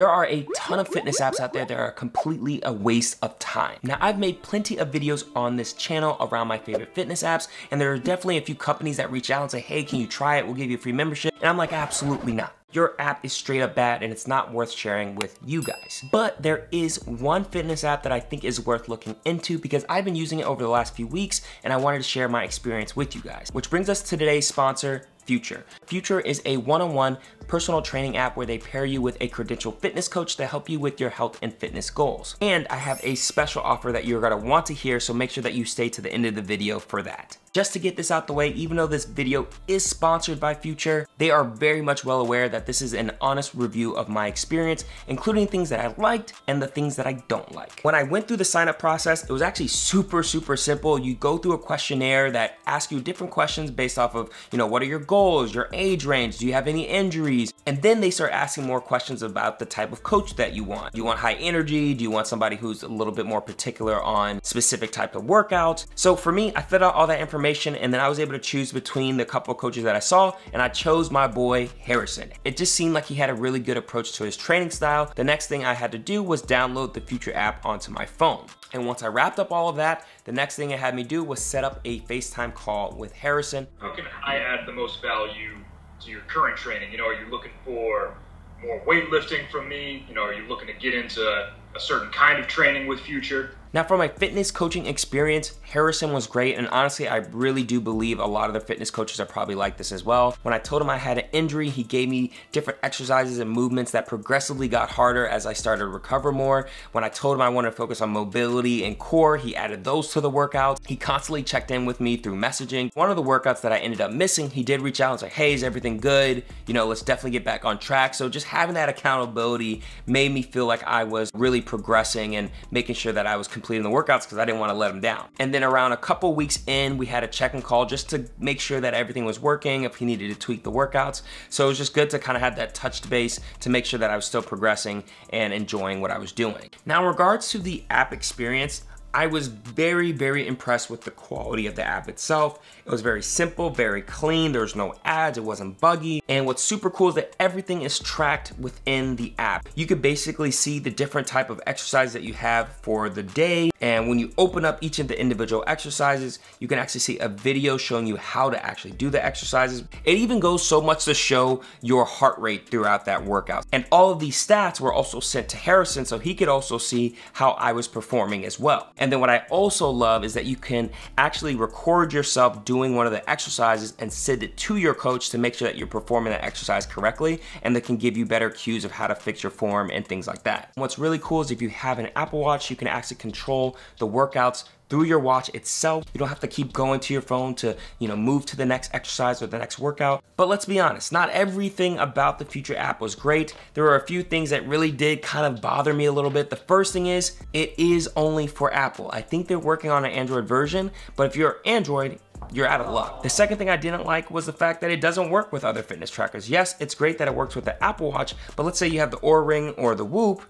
There are a ton of fitness apps out there that are completely a waste of time. Now, I've made plenty of videos on this channel around my favorite fitness apps, and there are definitely a few companies that reach out and say, hey, can you try it? We'll give you a free membership. And I'm like, absolutely not. Your app is straight up bad and it's not worth sharing with you guys. But there is one fitness app that I think is worth looking into because I've been using it over the last few weeks and I wanted to share my experience with you guys. Which brings us to today's sponsor, Future. Future is a one-on-one personal training app where they pair you with a credentialed fitness coach to help you with your health and fitness goals. And I have a special offer that you're gonna want to hear, so make sure that you stay to the end of the video for that. Just to get this out the way, even though this video is sponsored by Future, they are very much well aware that this is an honest review of my experience, including things that I liked and the things that I don't like. When I went through the sign-up process, it was actually super simple. You go through a questionnaire that asks you different questions based off of, what are your goals? Your age range, do you have any injuries? And then they start asking more questions about the type of coach that you want. Do you want high energy? Do you want somebody who's a little bit more particular on specific type of workouts? So for me, I filled out all that information and then I was able to choose between the couple of coaches that I saw, and I chose my boy Harrison. It just seemed like he had a really good approach to his training style. The next thing I had to do was download the Future app onto my phone. And once I wrapped up all of that, the next thing it had me do was set up a FaceTime call with Harrison. How can I add the most value to your current training? Are you looking for more weightlifting from me? Are you looking to get into a certain kind of training with Future? Now, for my fitness coaching experience, Harrison was great, and honestly, I really do believe a lot of the fitness coaches are probably like this as well. When I told him I had an injury, he gave me different exercises and movements that progressively got harder as I started to recover more. When I told him I wanted to focus on mobility and core, he added those to the workouts. He constantly checked in with me through messaging. One of the workouts that I ended up missing, he did reach out and say, hey, is everything good? Let's definitely get back on track. So just having that accountability made me feel like I was really progressing and making sure that I was completing the workouts because I didn't want to let him down. And then around a couple weeks in, we had a check-in call just to make sure that everything was working, if he needed to tweak the workouts. So it was just good to kind of have that touch base to make sure that I was still progressing and enjoying what I was doing. Now, in regards to the app experience, I was very impressed with the quality of the app itself. It was very simple, very clean. There's no ads, it wasn't buggy. And what's super cool is that everything is tracked within the app. You could basically see the different type of exercise that you have for the day. And when you open up each of the individual exercises, you can actually see a video showing you how to actually do the exercises. It even goes so much to show your heart rate throughout that workout. And all of these stats were also sent to Harrison so he could also see how I was performing as well. And then what I also love is that you can actually record yourself doing one of the exercises and send it to your coach to make sure that you're performing that exercise correctly, and that can give you better cues of how to fix your form and things like that. What's really cool is if you have an Apple Watch, you can actually control the workouts through your watch itself. You don't have to keep going to your phone to, move to the next exercise or the next workout. But let's be honest, not everything about the Future app was great. There were a few things that really did kind of bother me a little bit. The first thing is, it is only for Apple. I think they're working on an Android version, but if you're Android, you're out of luck. The second thing I didn't like was the fact that it doesn't work with other fitness trackers. Yes, it's great that it works with the Apple Watch, but let's say you have the Oura Ring or the Whoop,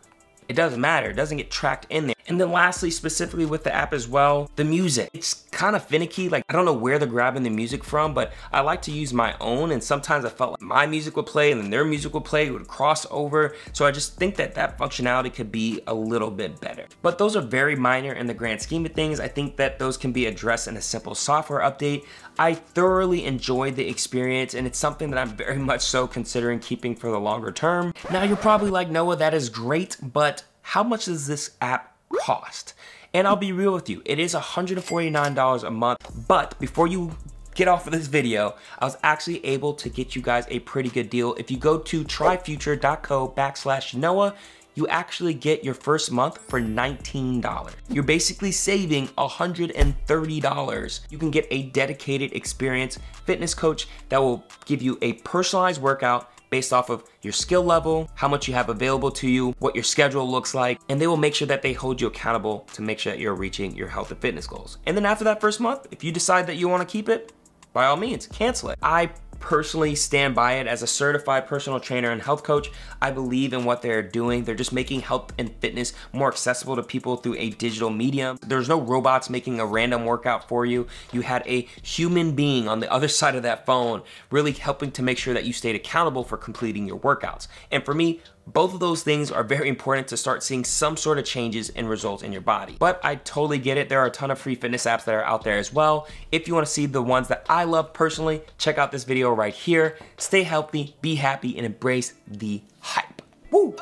it doesn't matter, it doesn't get tracked in there. And then lastly, specifically with the app as well, the music. It's kind of finicky. Like, I don't know where they're grabbing the music from, but I like to use my own. And sometimes I felt like my music would play and then their music would play, it would cross over. So I just think that that functionality could be a little bit better. But those are very minor in the grand scheme of things. I think that those can be addressed in a simple software update. I thoroughly enjoyed the experience, and it's something that I'm very much so considering keeping for the longer term. Now, you're probably like, Noah, that is great, but how much does this app cost? And I'll be real with you, it is $149 a month, but before you get off of this video, I was actually able to get you guys a pretty good deal. If you go to tryfuture.co/Noah, you actually get your first month for $19. You're basically saving $130. You can get a dedicated experienced fitness coach that will give you a personalized workout based off of your skill level, how much you have available to you, what your schedule looks like, and they will make sure that they hold you accountable to make sure that you're reaching your health and fitness goals. And then after that first month, if you decide that you wanna keep it, by all means, cancel it. I personally stand by it. As a certified personal trainer and health coach, I believe in what they're doing. They're just making health and fitness more accessible to people through a digital medium. There's no robots making a random workout for you. You had a human being on the other side of that phone really helping to make sure that you stayed accountable for completing your workouts. And for me, Both of those things are very important to start seeing some sort of changes and results in your body. But I totally get it. There are a ton of free fitness apps that are out there as well. If you want to see the ones that I love personally, check out this video right here. Stay healthy, be happy, and embrace the hype. Woo!